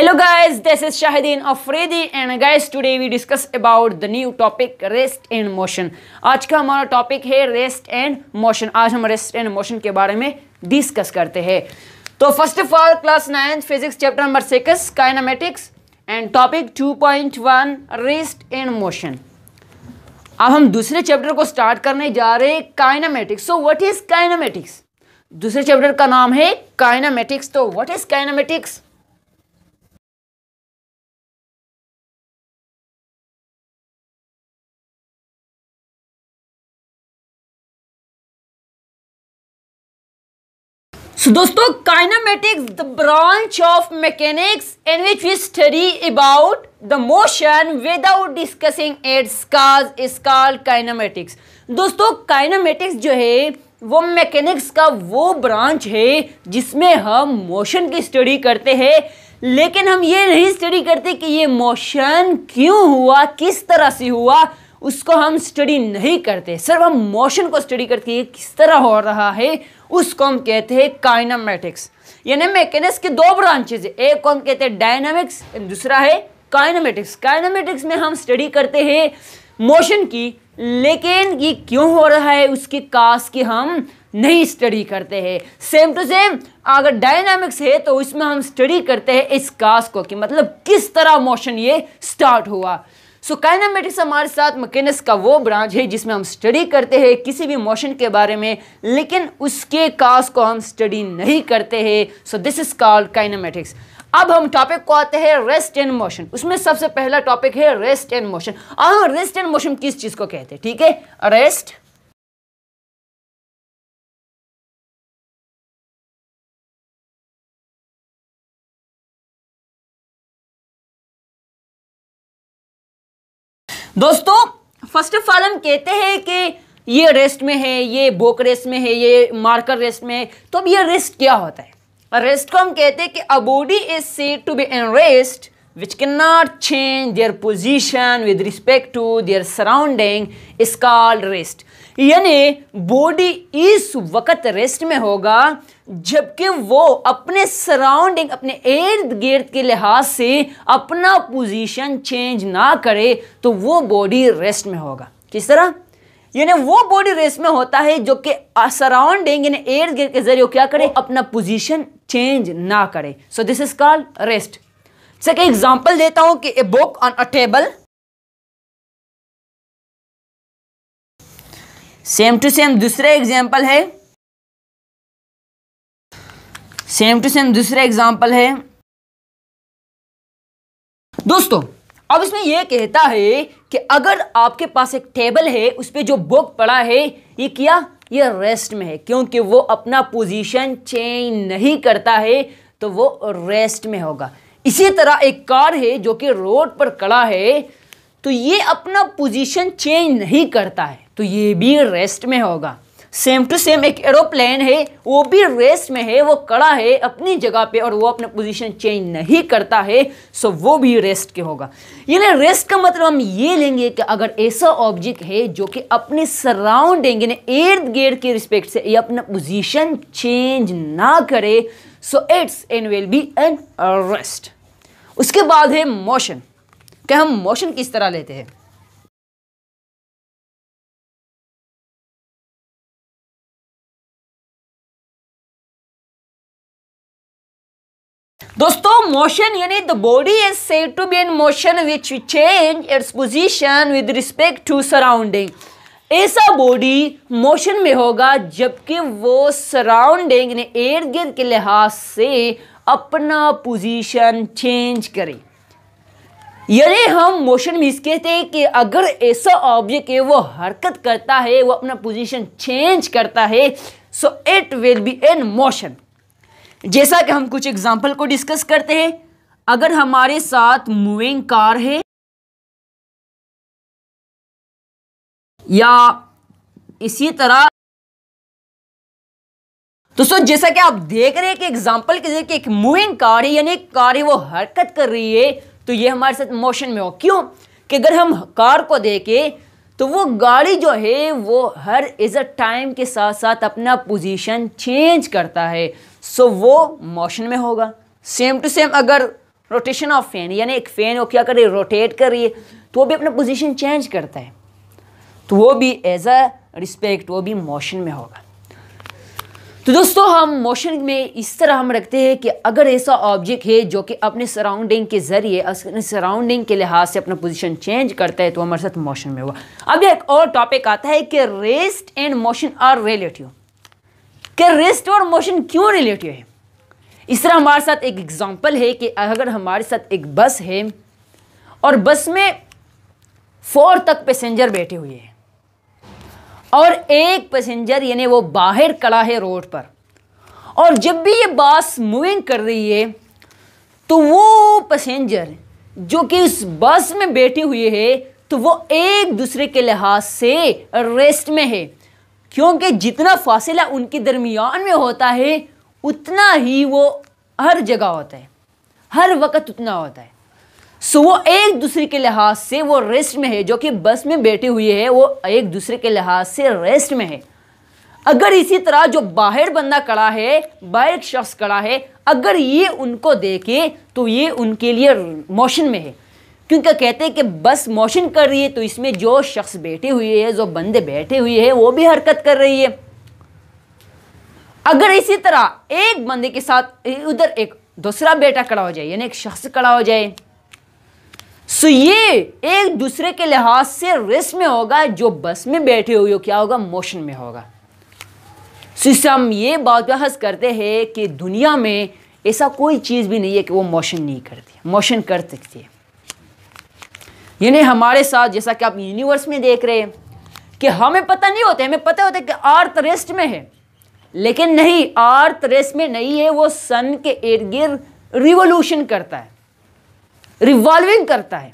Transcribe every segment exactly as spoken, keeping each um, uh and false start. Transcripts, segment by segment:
Hello guys, this is Shahideen Afridi and guys today we discuss about the new topic rest and motion। आज का हमारा topic है rest and motion. आज हम rest and motion के बारे में डिस्कस करते हैं। तो first of all class ninth physics chapter number six kinematics and topic two point one rest and motion. अब हम दूसरे चैप्टर को स्टार्ट करने जा रहे हैं kinematics. So what is kinematics? दूसरे चैप्टर का नाम है काइनेमेटिक्स। तो व्हाट इज काइनेमेटिक्स? So, दोस्तों kinematics the branch of mechanics in which we study about the motion without discussing its cause is called kinematics. दोस्तों काइनेमेटिक्स जो है वो मैकेनिक्स का वो ब्रांच है जिसमें हम मोशन की स्टडी करते हैं, लेकिन हम ये नहीं स्टडी करते कि ये मोशन क्यों हुआ, किस तरह से हुआ, उसको हम स्टडी नहीं करते। सिर्फ हम मोशन को स्टडी करते हैं किस तरह हो रहा है, उसको हम कहते हैं काइनेमेटिक्स। यानी मैकेनिक्स के दो ब्रांचेज, एक को हम कहते हैं डायनामिक्स, दूसरा है काइनेमेटिक्स। काइनेमेटिक्स में हम स्टडी करते हैं मोशन की, लेकिन ये क्यों हो रहा है उसकी काज की हम नहीं स्टडी करते हैं। सेम टू सेम अगर डायनामिक्स है तो उसमें हम स्टडी करते हैं इस काज को कि मतलब किस तरह मोशन ये स्टार्ट हुआ। सो काइनेमेटिक्स हमारे साथ मैकेनिक्स का वो ब्रांच है जिसमें हम स्टडी करते हैं किसी भी मोशन के बारे में, लेकिन उसके काज को हम स्टडी नहीं करते हैं। So this is called kinematics. अब हम टॉपिक को आते हैं रेस्ट एंड मोशन। उसमें सबसे पहला टॉपिक है रेस्ट एंड मोशन। और रेस्ट एंड मोशन किस चीज को कहते हैं? ठीक है, रेस्ट दोस्तों फर्स्ट ऑफ ऑल हम कहते हैं कि ये रेस्ट में है, ये बोक रेस्ट में है, ये मार्कर रेस्ट में है। तो अब ये रेस्ट क्या होता है? रेस्ट को हम कहते हैं कि a body is said to be in rest which can not change their position with respect to their surrounding is called rest. यानी बॉडी इस वक्त रेस्ट में होगा जबकि वो अपने सराउंडिंग, अपने इर्द गिर्द के लिहाज से अपना पोजीशन चेंज ना करे तो वो बॉडी रेस्ट में होगा। किस तरह? यानी वो बॉडी रेस्ट में होता है जो कि सराउंडिंग यानी इर्द गिर्द के जरिए क्या करे, अपना पोजीशन चेंज ना करे। So this is called rest. से एक एग्जांपल देता हूं कि a book on a table. Same to same दूसरा एग्जाम्पल है सेम टू सेम दूसरा एग्जाम्पल है दोस्तों अब इसमें यह कहता है कि अगर आपके पास एक टेबल है, उस पर जो बुक पड़ा है, ये क्या, ये रेस्ट में है क्योंकि वो अपना पोजीशन चेंज नहीं करता है तो वो रेस्ट में होगा। इसी तरह एक कार है जो कि रोड पर खड़ा है तो ये अपना पोजीशन चेंज नहीं करता है तो ये भी रेस्ट में होगा। सेम टू सेम एक एरोप्लेन है, वो भी रेस्ट में है, वो खड़ा है अपनी जगह पे और वो अपना पोजीशन चेंज नहीं करता है, सो वो भी रेस्ट के होगा। यानी रेस्ट का मतलब हम ये लेंगे कि अगर ऐसा ऑब्जेक्ट है जो कि अपने सराउंडिंग यानी इर्द गिर्द के रिस्पेक्ट से ये अपना पोजीशन चेंज ना करे, so it's and will be an rest. उसके बाद है मोशन। क्या हम मोशन किस तरह लेते हैं? दोस्तों मोशन यानी the body is said to be in motion which change its position with respect to surrounding. ऐसा बॉडी मोशन में होगा जबकि वो सराउंडिंग यानी इर्द गिर्द के लिहाज से अपना पोजीशन चेंज करे। यानी हम मोशन में इस कहते हैं कि अगर ऐसा ऑब्जेक्ट है वो हरकत करता है, वो अपना पोजीशन चेंज करता है, so it will be in motion. जैसा कि हम कुछ एग्जाम्पल को डिस्कस करते हैं, अगर हमारे साथ मूविंग कार है या इसी तरह, तो सो जैसा कि आप देख रहे हैं कि एग्जाम्पल के जरिए एक मूविंग कार है यानी कार है वो हरकत कर रही है तो ये हमारे साथ मोशन में हो। क्यों कि अगर हम कार को देखें तो वो गाड़ी जो है वो हर इज अ टाइम के साथ साथ अपना पोजीशन चेंज करता है, सो वो मोशन में होगा। सेम टू सेम अगर रोटेशन ऑफ फैन, यानी एक फैन वो क्या कर रही है, रोटेट कर रही है, तो वो भी अपना पोजीशन चेंज करता है, तो वो भी एज अ रिस्पेक्ट वो भी मोशन में होगा। तो दोस्तों हम मोशन में इस तरह हम रखते हैं कि अगर ऐसा ऑब्जेक्ट है जो कि अपने सराउंडिंग के ज़रिए अपने सराउंडिंग के लिहाज से अपना पोजीशन चेंज करता है तो हमारे साथ मोशन में हुआ। अब एक और टॉपिक आता है कि rest and motion are relative, कि रेस्ट और मोशन क्यों रिलेटिव है। इस तरह हमारे साथ एक एग्जांपल है कि अगर हमारे साथ एक बस है और बस में फोर तक पैसेंजर बैठे हुए हैं और एक पैसेंजर यानी वो बाहर खड़ा है रोड पर, और जब भी ये बस मूविंग कर रही है तो वो पैसेंजर जो कि उस बस में बैठे हुए है तो वो एक दूसरे के लिहाज से रेस्ट में है, क्योंकि जितना फासिला उनके दरमियान में होता है उतना ही वो हर जगह होता है, हर वक्त उतना होता है। सो वो एक दूसरे के लिहाज से वो रेस्ट में है, जो कि बस में बैठे हुए है वो एक दूसरे के लिहाज से रेस्ट में है। अगर इसी तरह जो बाहर बंदा खड़ा है, बाहर शख्स खड़ा है, अगर ये उनको देखे तो ये उनके लिए मोशन में है, क्योंकि कहते हैं कि बस मोशन कर रही है तो इसमें जो शख्स बैठे हुए है, जो बंदे बैठे हुए है वो भी हरकत कर रही है। अगर इसी तरह एक बंदे के साथ उधर एक दूसरा बेटा खड़ा हो जाए यानी एक शख्स खड़ा हो जाए, सो ये एक दूसरे के लिहाज से रेस्ट में होगा, जो बस में बैठे हुए हो क्या होगा, मोशन में होगा। सो इससे हम ये बात बहस करते हैं कि दुनिया में ऐसा कोई चीज़ भी नहीं है कि वो मोशन नहीं करती, मोशन कर सकती है। यानी हमारे साथ जैसा कि आप यूनिवर्स में देख रहे हैं कि हमें पता नहीं होता है, हमें पता होता है कि अर्थ रेस्ट में है, लेकिन नहीं, अर्थ रेस्ट में नहीं है, वो सन के इर्द गिर्द रिवोल्यूशन करता है, रिवॉल्विंग करता है।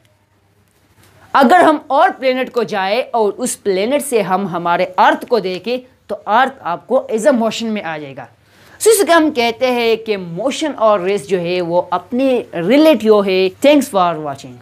अगर हम और प्लेनेट को जाए और उस प्लेनेट से हम हमारे अर्थ को देखें तो अर्थ आपको एज अ मोशन में आ जाएगा। सो इसके हम कहते हैं कि मोशन और रेस्ट जो है वो अपने रिलेटिव है। Thanks for watching.